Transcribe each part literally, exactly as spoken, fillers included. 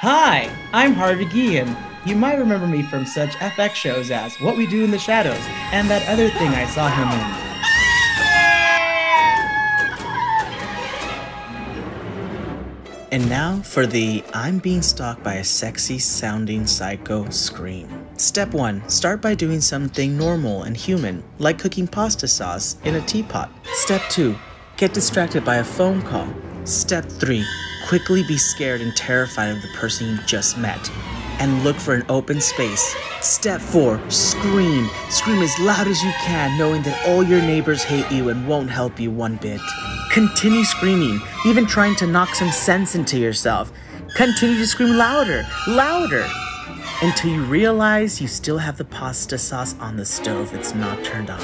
Hi, I'm Harvey Guillén. You might remember me from such F X shows as What We Do in the Shadows and that other thing I saw him in. And now for the I'm being stalked by a sexy sounding psycho scream. Step one, start by doing something normal and human, like cooking pasta sauce in a teapot. Step two, get distracted by a phone call. Step three, quickly be scared and terrified of the person you just met, and look for an open space. Step four, scream. Scream as loud as you can, knowing that all your neighbors hate you and won't help you one bit. Continue screaming, even trying to knock some sense into yourself. Continue to scream louder, louder, until you realize you still have the pasta sauce on the stove. It's not turned on.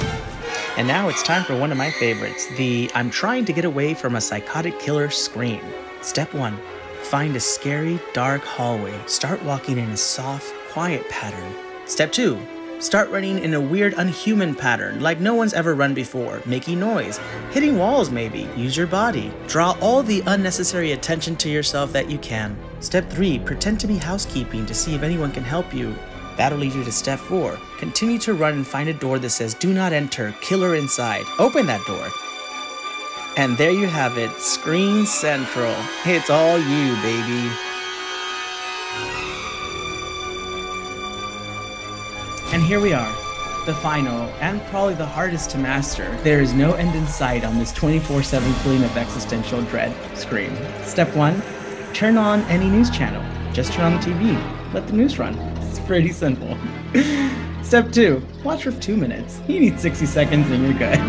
And now it's time for one of my favorites, the I'm trying to get away from a psychotic killer scream. Step one, find a scary, dark hallway. Start walking in a soft, quiet pattern. Step two, start running in a weird, unhuman pattern, like no one's ever run before, making noise, hitting walls maybe, use your body. Draw all the unnecessary attention to yourself that you can. Step three, pretend to be housekeeping to see if anyone can help you. That'll lead you to step four. Continue to run and find a door that says, do not enter, killer inside. Open that door. And there you have it, Screen Central. It's all you, baby. And here we are, the final, and probably the hardest to master. There is no end in sight on this twenty-four seven feeling of existential dread, Scream. Step one, turn on any news channel. Just turn on the T V, let the news run. It's pretty simple. Step two, watch for two minutes. You need sixty seconds and you're good.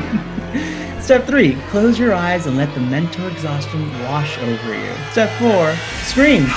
Step three, close your eyes and let the mental exhaustion wash over you. Step four, scream.